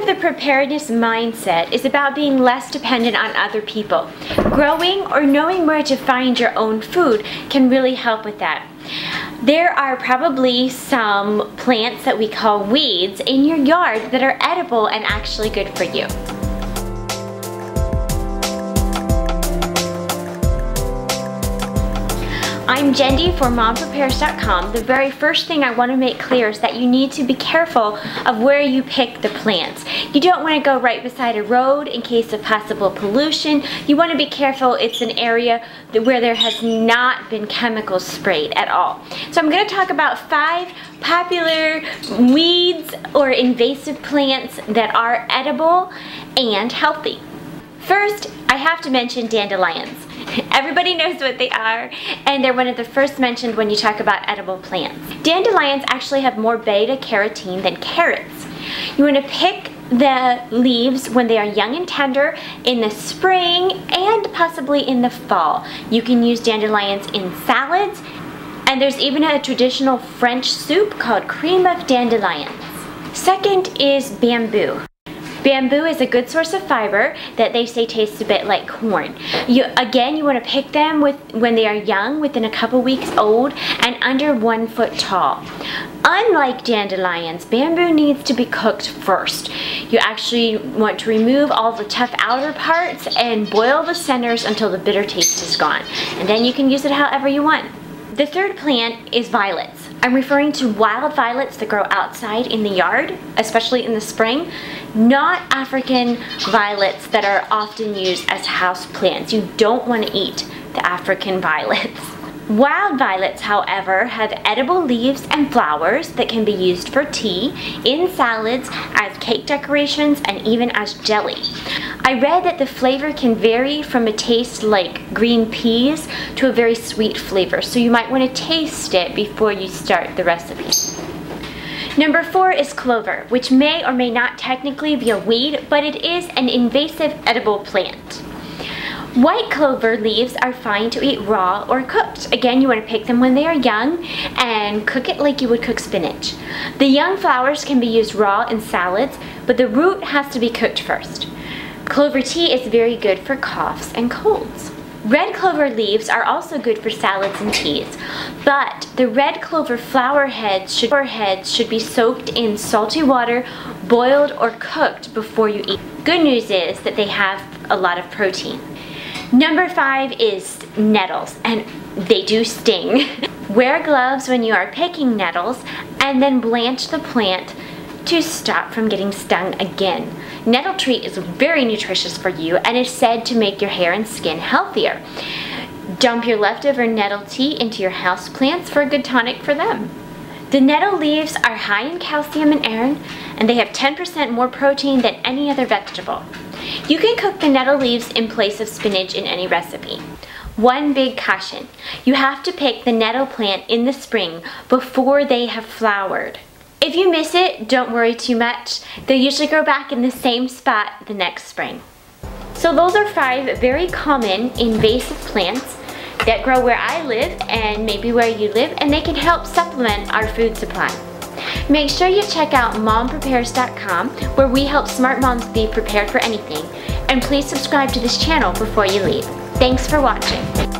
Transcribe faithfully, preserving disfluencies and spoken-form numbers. part of the preparedness mindset is about being less dependent on other people. Growing or knowing where to find your own food can really help with that. There are probably some plants that we call weeds in your yard that are edible and actually good for you. I'm Jendi for Mom Prepares dot com. The very first thing I want to make clear is that you need to be careful of where you pick the plants. You don't want to go right beside a road in case of possible pollution. You want to be careful it's an area where there has not been chemicals sprayed at all. So I'm going to talk about five popular weeds or invasive plants that are edible and healthy. First, I have to mention dandelions. Everybody knows what they are, and they're one of the first mentioned when you talk about edible plants. Dandelions actually have more beta carotene than carrots. You want to pick the leaves when they are young and tender in the spring and possibly in the fall. You can use dandelions in salads, and there's even a traditional French soup called cream of dandelions. Second is bamboo. Bamboo is a good source of fiber that they say tastes a bit like corn. You, again, you want to pick them with, when they are young, within a couple weeks old, and under one foot tall. Unlike dandelions, bamboo needs to be cooked first. You actually want to remove all the tough outer parts and boil the centers until the bitter taste is gone. And then you can use it however you want. The third plant is violets. I'm referring to wild violets that grow outside in the yard, especially in the spring, not African violets that are often used as house plants. You don't want to eat the African violets. Wild violets, however, have edible leaves and flowers that can be used for tea, in salads, as cake decorations, and even as jelly. I read that the flavor can vary from a taste like green peas to a very sweet flavor, so you might want to taste it before you start the recipe. Number four is clover, which may or may not technically be a weed, but it is an invasive edible plant. White clover leaves are fine to eat raw or cooked. Again, you want to pick them when they are young and cook it like you would cook spinach. The young flowers can be used raw in salads, but the root has to be cooked first. Clover tea is very good for coughs and colds. Red clover leaves are also good for salads and teas, but the red clover flower heads should, flower heads should be soaked in salty water, boiled or cooked before you eat. Good news is that they have a lot of protein. Number five is nettles, and they do sting. Wear gloves when you are picking nettles, and then blanch the plant to stop from getting stung again. Nettle tea is very nutritious for you and is said to make your hair and skin healthier. Dump your leftover nettle tea into your house plants for a good tonic for them. The nettle leaves are high in calcium and iron, and they have ten percent more protein than any other vegetable. You can cook the nettle leaves in place of spinach in any recipe. One big caution: you have to pick the nettle plant in the spring before they have flowered. If you miss it, don't worry too much. They'll usually grow back in the same spot the next spring. So those are five very common invasive plants that grow where I live and maybe where you live, and they can help supplement our food supply. Make sure you check out Mom Prepares dot com, where we help smart moms be prepared for anything. And please subscribe to this channel before you leave. Thanks for watching.